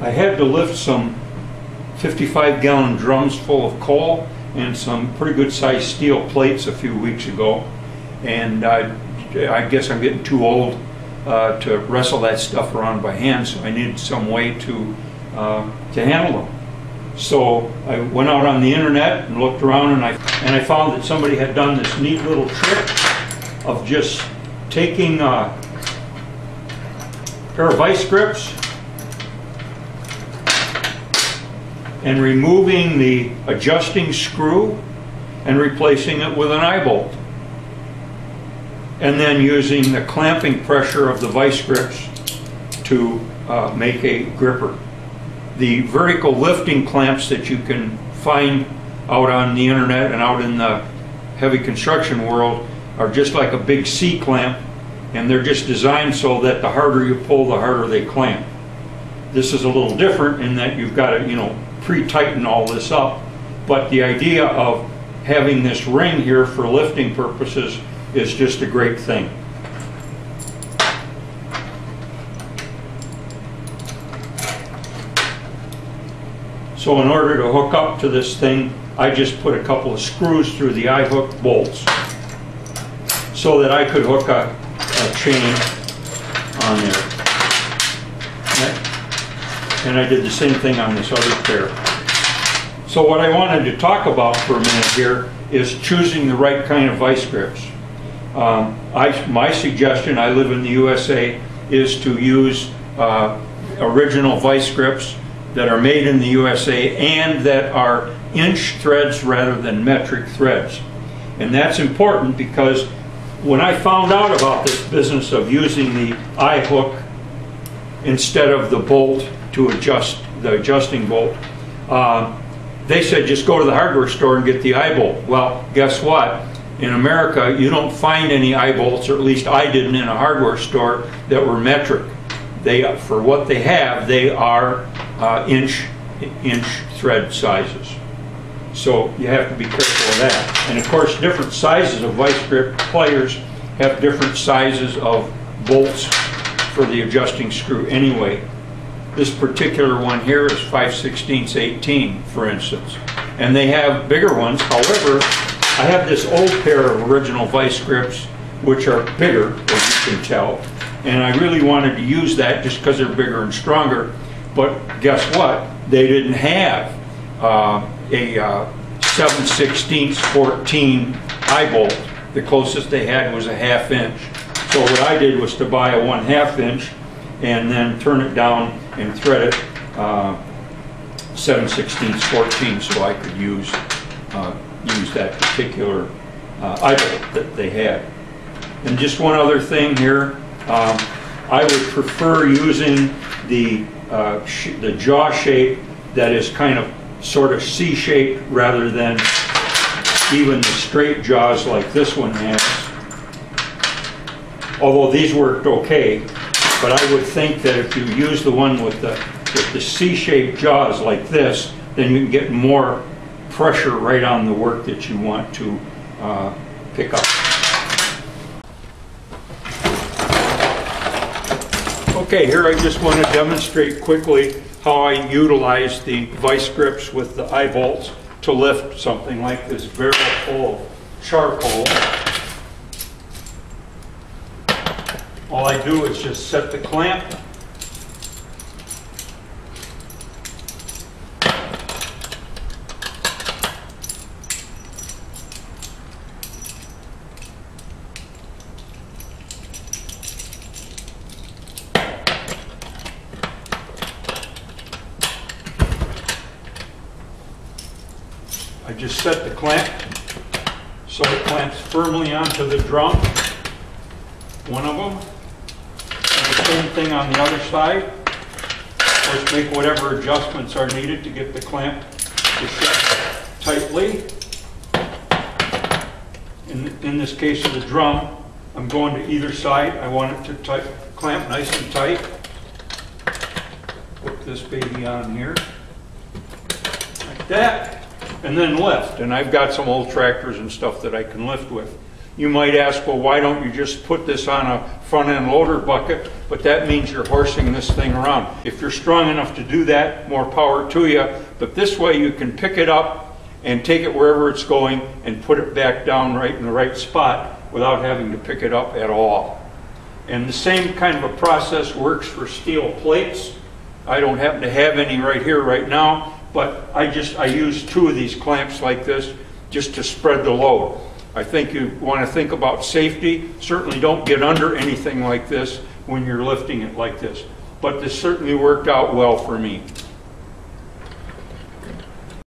I had to lift some 55-gallon drums full of coal and some pretty good sized steel plates a few weeks ago, and I guess I'm getting too old to wrestle that stuff around by hand, so I needed some way to handle them. So I went out on the internet and looked around, and I found that somebody had done this neat little trick of just taking a pair of vise grips and removing the adjusting screw and replacing it with an eye bolt, and then using the clamping pressure of the vise grips to make a gripper. The vertical lifting clamps that you can find out on the internet and out in the heavy construction world are just like a big C clamp, and they're just designed so that the harder you pull, the harder they clamp. This is a little different in that you've got to, pre-tighten all this up, but the idea of having this ring here for lifting purposes is just a great thing. So in order to hook up to this thing, I just put a couple of screws through the eye hook bolts so that I could hook a chain on there. And I did the same thing on this other pair. So what I wanted to talk about for a minute here is choosing the right kind of vise grips. My suggestion, I live in the USA, is to use original vise grips that are made in the USA and that are inch threads rather than metric threads. And that's important because when I found out about this business of using the eye hook instead of the bolt to adjust, the adjusting bolt, they said just go to the hardware store and get the eye bolt. Well, guess what? In America, you don't find any eye bolts, or at least I didn't in a hardware store, that were metric. For what they have, they are inch thread sizes. So you have to be careful of that. And of course, different sizes of vise grip pliers have different sizes of bolts for the adjusting screw anyway. This particular one here is 5/16 18, for instance. And they have bigger ones. However, I have this old pair of original vise grips, which are bigger, as you can tell, and I really wanted to use that just because they're bigger and stronger. But guess what? They didn't have a 7/16 14 eye bolt. The closest they had was a 1/2 inch. So what I did was to buy a 1/2 inch and then turn it down and thread it 7/16 14, so I could use that particular eye bolt that they had. And just one other thing here, I would prefer using the jaw shape that is kind of sort of C-shaped rather than even the straight jaws like this one has. Although these worked okay, but I would think that if you use the one with the C-shaped jaws like this, then you can get more pressure right on the work that you want to pick up. Okay, here I just want to demonstrate quickly how I utilize the vise grips with the eye bolts to lift something like this barrel full of charcoal. All I do is just set the clamp, so it clamps firmly onto the drum, one of them, and the same thing on the other side. Of course, make whatever adjustments are needed to get the clamp to shut tightly. In this case of the drum, I'm going to either side. I want it to clamp nice and tight. Put this baby on here, like that. And then lift. And I've got some old tractors and stuff that I can lift with. You might ask, well, why don't you just put this on a front-end loader bucket? But that means you're horsing this thing around. If you're strong enough to do that, more power to you. But this way you can pick it up and take it wherever it's going and put it back down right in the right spot without having to pick it up at all. And the same kind of a process works for steel plates. I don't happen to have any right here right now, but I use two of these clamps like this just to spread the load. I think you want to think about safety. Certainly don't get under anything like this when you're lifting it like this. But this certainly worked out well for me.